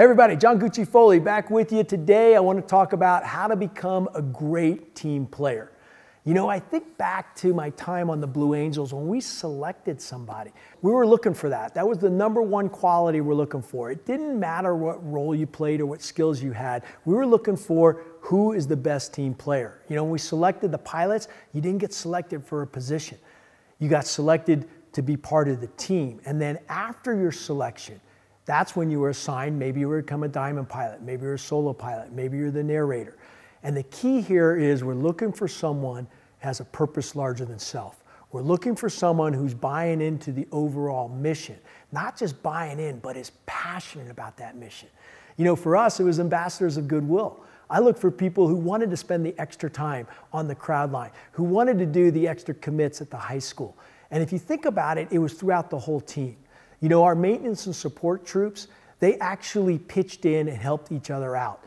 Hey everybody, John Gucci Foley back with you today. I want to talk about how to become a great team player. You know, I think back to my time on the Blue Angels when we selected somebody. We were looking for that. That was the #1 quality we're looking for. It didn't matter what role you played or what skills you had. We were looking for who is the best team player. You know, when we selected the pilots, you didn't get selected for a position. You got selected to be part of the team. And then after your selection, that's when you were assigned, maybe you were become a diamond pilot, maybe you're a solo pilot, maybe you're the narrator. And the key here is we're looking for someone who has a purpose larger than self. We're looking for someone who's buying into the overall mission, not just buying in, but is passionate about that mission. You know, for us, it was ambassadors of goodwill. I look for people who wanted to spend the extra time on the crowd line, who wanted to do the extra commits at the high school. And if you think about it, it was throughout the whole team. You know, our maintenance and support troops, they actually pitched in and helped each other out.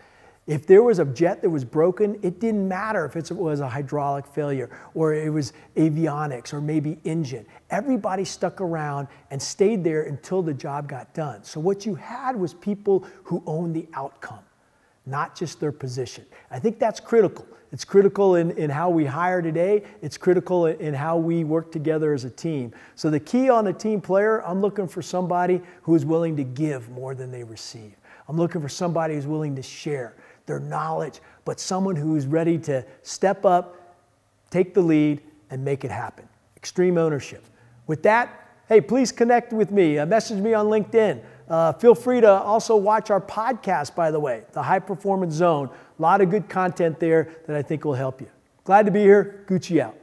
If there was a jet that was broken, it didn't matter if it was a hydraulic failure or it was avionics or maybe engine. Everybody stuck around and stayed there until the job got done. So what you had was people who owned the outcome, not just their position. I think that's critical. It's critical in how we hire today. It's critical in how we work together as a team. So the key on a team player, I'm looking for somebody who is willing to give more than they receive. I'm looking for somebody who's willing to share their knowledge, but someone who's ready to step up, take the lead, and make it happen. Extreme ownership. With that, hey, please connect with me. Message me on LinkedIn. Feel free to also watch our podcast, by the way, The High Performance Zone. A lot of good content there that I think will help you. Glad to be here. Gucci out.